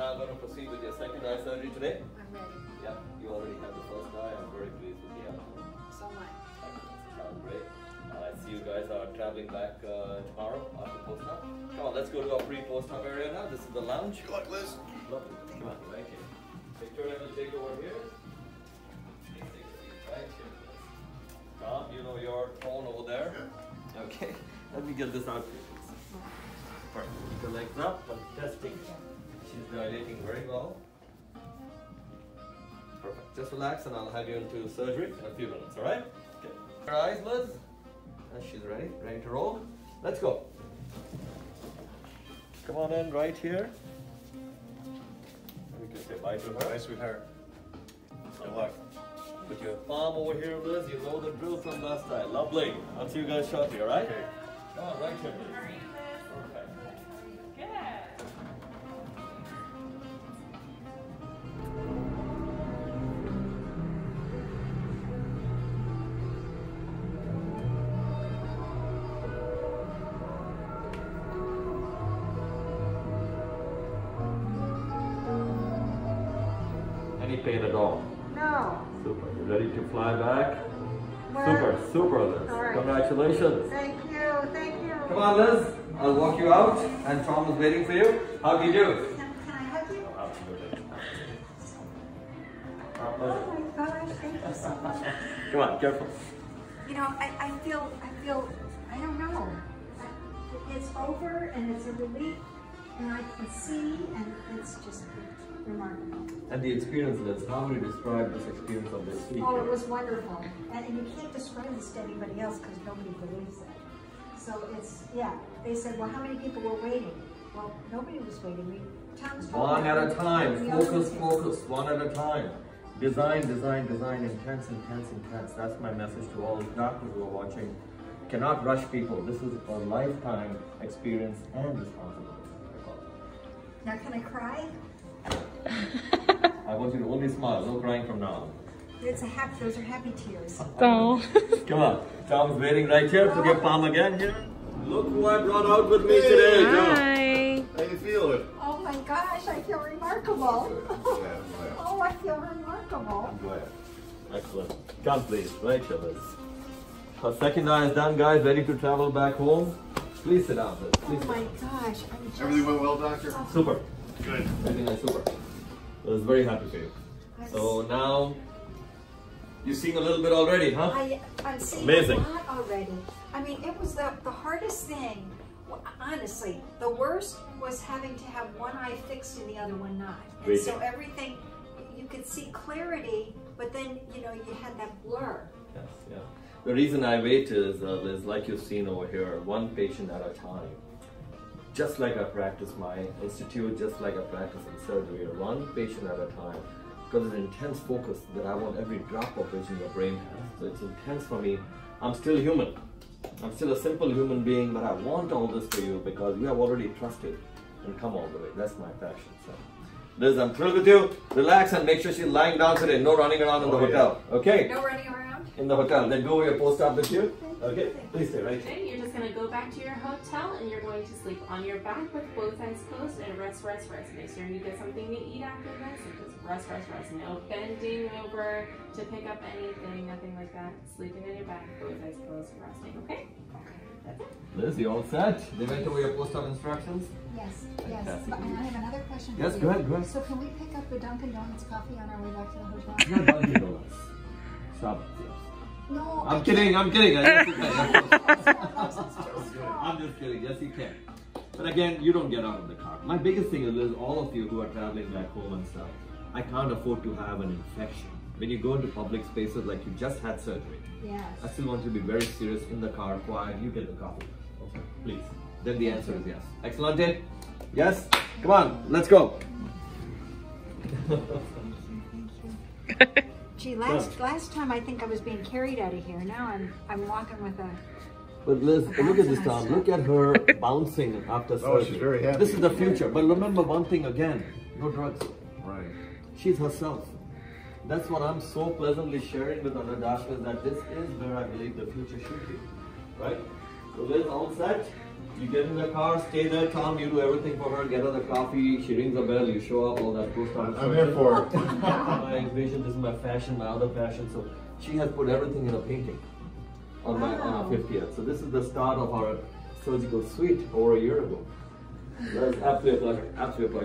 I'm going to proceed with your second eye surgery today. I'm ready. Yeah, you already have the first eye. I'm very pleased with the outcome. So am I. Sounds great. I see you guys are traveling back tomorrow after post hoc. Come on, let's go to our pre-post hoc area now. This is the lounge. Come on, Liz. Lovely. Come on. Thank you. Victoria will take over here. Please take a seat right here. Tom, you know your phone over there? Yeah. Okay. Let me get this out for you. Perfect. Keep your legs up. Fantastic. She's dilating very well. Perfect. Just relax and I'll have you into surgery in a few minutes, alright? Okay. Her eyes, Liz. And she's ready. Ready to roll. Let's go. Come on in right here. We can say bye to her. Bye, sweetheart. Good luck. Put your palm over here, Liz. You know the drill from last time. Lovely. I'll see you guys shortly, alright? Okay. Come on, right here. Please. Any pain at all? No. Super. You ready to fly back? Well, super, Liz. Sorry. Congratulations. Thank you. Come on, Liz. I'll walk you out, and Tom is waiting for you. How do you do? Can I hug you? Oh, absolutely. Oh my gosh! Thank you so much. Come on, careful. You know, I feel, I don't know. It's over, and it's a relief, and I can see, and it's just remarkable. And the experience, Liz, how would you describe this experience of this week? Oh, it was wonderful. And you can't describe this to anybody else because nobody believes it. So it's, yeah, they said, well, how many people were waiting? Well, nobody was waiting. One at a time. Focus, one at a time. Design, intense. That's my message to all the doctors who are watching. Cannot rush people. This is a lifetime experience and responsibility. Now, can I cry? I want you to only smile, no crying from now. It's a happy, those are happy tears. Oh. Come on, Tom's waiting right here. Put your palm again here. Look who I brought out with me today. Hi. How do you feel? Oh my gosh, I feel remarkable. Oh, I feel remarkable. I'm glad. Excellent. Come please, right here, Liz. Our second eye is done, guys. Ready to travel back home. Please sit down, Liz. Please. Oh my gosh. Everything went well, doctor? Oh. Super. Good. Everything is super. I was very happy for you. So now, you're seeing a little bit already, huh? I'm seeing amazing. A lot already. I mean, it was the hardest thing. Honestly, the worst was having to have one eye fixed and the other one not. And great. So everything, you could see clarity, but then, you know, you had that blur. Yes, yeah. The reason I wait is, Liz, like you've seen over here, one patient at a time. Just like I practice my institute, just like I practice in surgery, one patient at a time, because it's intense focus that I want every drop of vision your brain has. So it's intense for me. I'm still human. I'm still a simple human being, but I want all this for you because you have already trusted and come all the way. That's my passion. So, Liz, I'm thrilled with you. Relax and make sure she's lying down today. No running around in the hotel. Okay? No running around? In the hotel. Then go over your post-op with you. Okay, please stay right here. You're just going to go back to your hotel and you're going to sleep on your back with both eyes closed and rest. Make sure you get something to eat after this and just rest. No bending over to pick up anything, nothing like that. Sleeping on your back, both eyes closed, resting, okay? That's it. Liz, you all set? They went over your post-op instructions? Yes. But I have another question for you. Yes, go ahead. So can we pick up the Dunkin' Donuts coffee on our way back to the hotel? No, Dunkin' Donuts. Stop it, yes. No, I'm kidding. I'm just kidding. Yes, you can. But again, you don't get out of the car. My biggest thing is all of you who are traveling back home and stuff, I can't afford to have an infection. When you go into public spaces like you just had surgery, yes. I still want you to be very serious in the car, quiet. You get the coffee. Okay, please. Then the answer is yes. Excellent day. Yes? Come on, let's go. Thank you. Gee, last time I think I was being carried out of here. Now I'm walking with a... But Liz, look at this Tom. Look at her bouncing after surgery. Oh, she's very happy. This is the future. But remember one thing again. No drugs. Right. She's herself. That's what I'm so pleasantly sharing with other doctors, that this is where I believe the future should be. Right? So Liz, all set? You get in the car, stay there, Tom, you do everything for her, get her the coffee, she rings the bell, you show up, all that cool stuff. I'm here for it. My vision, this is my fashion, my other fashion. So she has put everything in a painting on our 50th. So this is the start of our surgical suite over a year ago. That's absolutely a pleasure. Absolutely a pleasure.